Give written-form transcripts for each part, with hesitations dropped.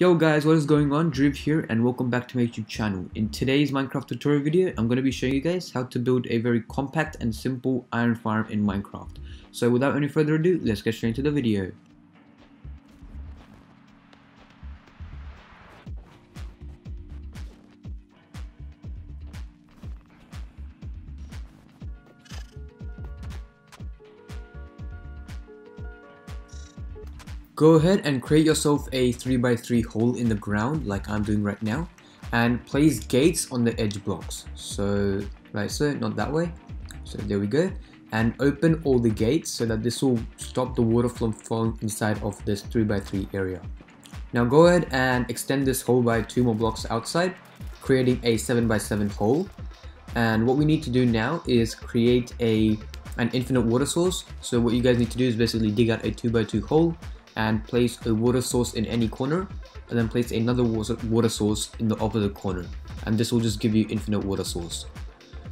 Yo guys, what is going on? Dhruv here and welcome back to my YouTube channel. In today's Minecraft tutorial video, I'm going to be showing you guys how to build a very compact and simple iron farm in Minecraft. So without any further ado, let's get straight into the video. Go ahead and create yourself a 3x3 hole in the ground like I'm doing right now, and place gates on the edge blocks. So like so, not that way. So there we go. And open all the gates so that this will stop the water from flowing inside of this 3x3 area. Now go ahead and extend this hole by 2 more blocks outside, creating a 7x7 hole. And what we need to do now is create an infinite water source. So what you guys need to do is basically dig out a 2x2 hole and place a water source in any corner, and then place another water source in the opposite corner, and this will just give you infinite water source.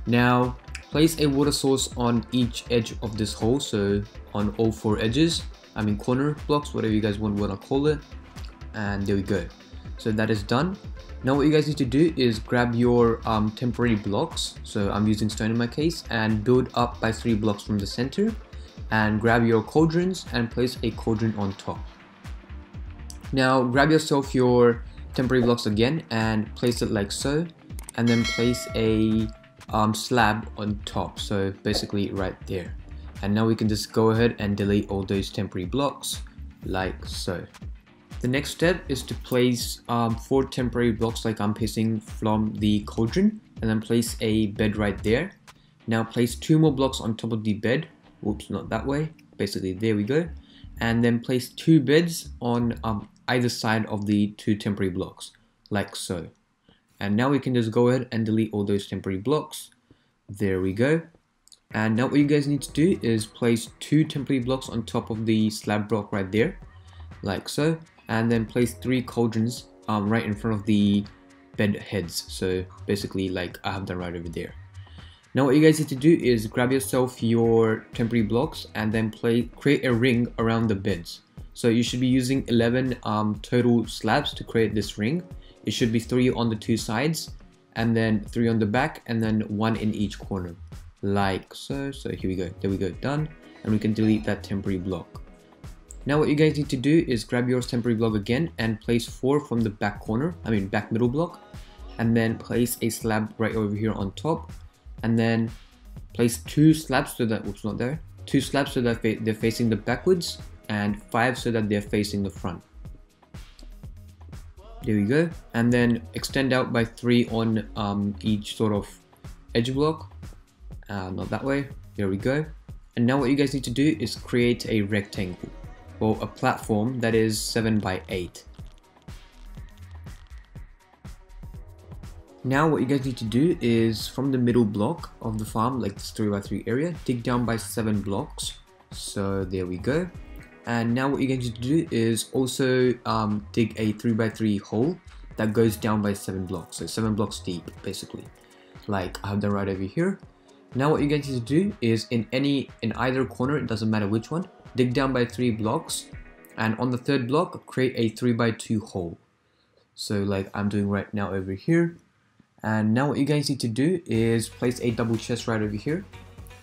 Now place a water source on each edge of this hole, so on all 4 edges, I mean corner blocks, whatever you guys want to call it, and there we go. So that is done. Now what you guys need to do is grab your temporary blocks, so I'm using stone in my case, and build up by 3 blocks from the center, and grab your cauldrons and place a cauldron on top. Now grab yourself your temporary blocks again and place it like so, and then place a slab on top, so basically right there. And now we can just go ahead and delete all those temporary blocks like so. The next step is to place 4 temporary blocks like I'm placing from the cauldron, and then place a bed right there. Now place 2 more blocks on top of the bed. Whoops, not that way. Basically, there we go. And then place 2 beds on either side of the 2 temporary blocks, like so. And now we can just go ahead and delete all those temporary blocks. There we go. And now what you guys need to do is place 2 temporary blocks on top of the slab block right there, like so. And then place 3 cauldrons right in front of the bed heads. So basically, like I have done right over there. Now what you guys need to do is grab yourself your temporary blocks and then create a ring around the beds. So you should be using 11 total slabs to create this ring. It should be 3 on the 2 sides, and then 3 on the back, and then 1 in each corner. Like so. So here we go. There we go. Done. And we can delete that temporary block. Now what you guys need to do is grab your temporary block again and place 4 from the back middle block. And then place a slab right over here on top. And then place 2 slabs so that, oops, not there, 2 slabs so that they're facing the backwards, and 5 so that they're facing the front. There we go. And then extend out by 3 on each sort of edge block, not that way. There we go. And now what you guys need to do is create a rectangle, or a platform that is 7x8. Now what you guys need to do is, from the middle block of the farm, like this 3x3 area, dig down by 7 blocks. So there we go. And now what you guys need to do is also dig a 3x3 hole that goes down by 7 blocks. So 7 blocks deep, basically, like I have done right over here. Now what you guys need to do is, in either corner, it doesn't matter which one, dig down by 3 blocks, and on the 3rd block, create a 3x2 hole. So like I'm doing right now over here. And now what you guys need to do is place a double chest right over here,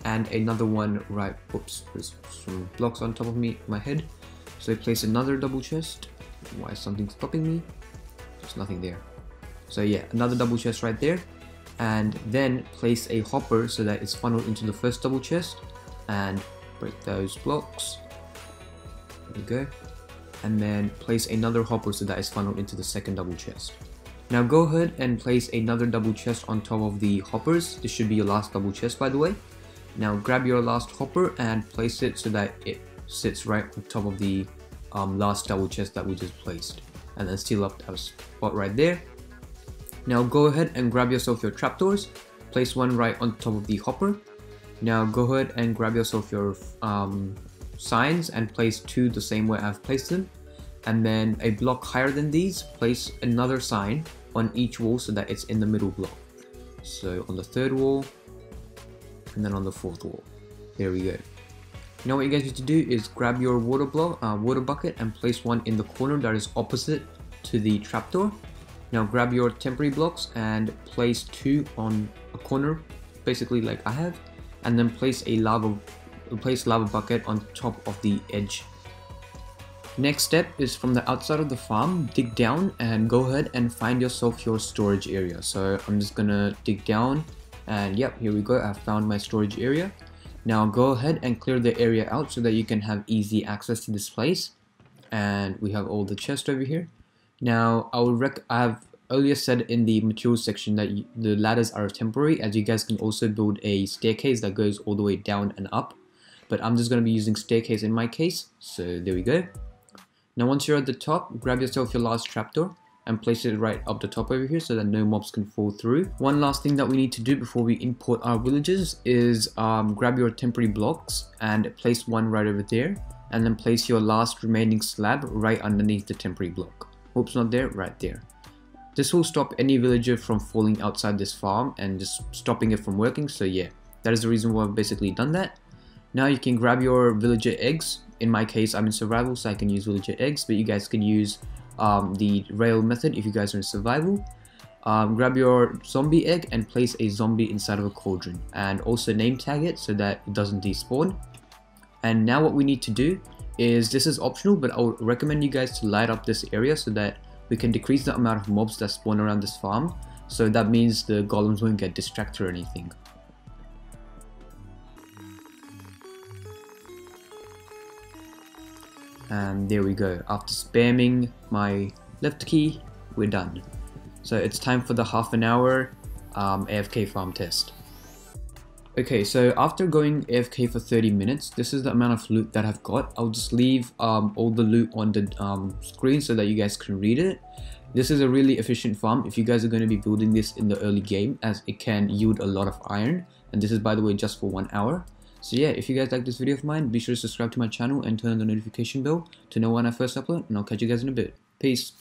and another one right, oops, there's some blocks on top of my head. So place another double chest. Why is something stopping me? There's nothing there. So yeah, another double chest right there. And then place a hopper so that it's funneled into the first double chest, and break those blocks. There we go. And then place another hopper so that it's funneled into the second double chest. Now go ahead and place another double chest on top of the hoppers. This should be your last double chest, by the way. Now grab your last hopper and place it so that it sits right on top of the last double chest that we just placed. And then seal up that spot right there. Now go ahead and grab yourself your trapdoors. Place one right on top of the hopper. Now go ahead and grab yourself your signs and place 2 the same way I've placed them. And then a block higher than these, place another sign on each wall so that it's in the middle block. So on the 3rd wall, and then on the 4th wall. There we go. Now what you guys need to do is grab your water bucket and place one in the corner that is opposite to the trapdoor. Now grab your temporary blocks and place two on a corner, basically like I have, and then place a lava bucket on top of the edge. Next step is from the outside of the farm, dig down and go ahead and find yourself your storage area. So I'm just gonna dig down and yep, here we go, I found my storage area. Now go ahead and clear the area out so that you can have easy access to this place. And we have all the chests over here. Now I have earlier said in the materials section that the ladders are temporary, as you guys can also build a staircase that goes all the way down and up. But I'm just gonna be using staircase in my case, so there we go. Now once you're at the top, grab yourself your last trapdoor and place it right up the top over here so that no mobs can fall through. One last thing that we need to do before we import our villagers is grab your temporary blocks and place one right over there, and then place your last remaining slab right underneath the temporary block. Oops, not there, right there. This will stop any villager from falling outside this farm and just stopping it from working, so yeah, that is the reason why I've basically done that. Now you can grab your villager eggs. In my case, I'm in survival, so I can use villager eggs, but you guys can use the rail method if you guys are in survival. Grab your zombie egg and place a zombie inside of a cauldron, and also name tag it so that it doesn't despawn. And now what we need to do is, this is optional, but I would recommend you guys to light up this area so that we can decrease the amount of mobs that spawn around this farm, so that means the golems won't get distracted or anything. And there we go, after spamming my left key, we're done. So it's time for the half an hour AFK farm test. Okay, so after going AFK for 30 minutes, this is the amount of loot that I've got. I'll just leave all the loot on the screen so that you guys can read it. This is a really efficient farm if you guys are going to be building this in the early game, as it can yield a lot of iron. And this is, by the way, just for 1 hour. So yeah, if you guys like this video of mine, be sure to subscribe to my channel and turn on the notification bell to know when I first upload, and I'll catch you guys in a bit. Peace.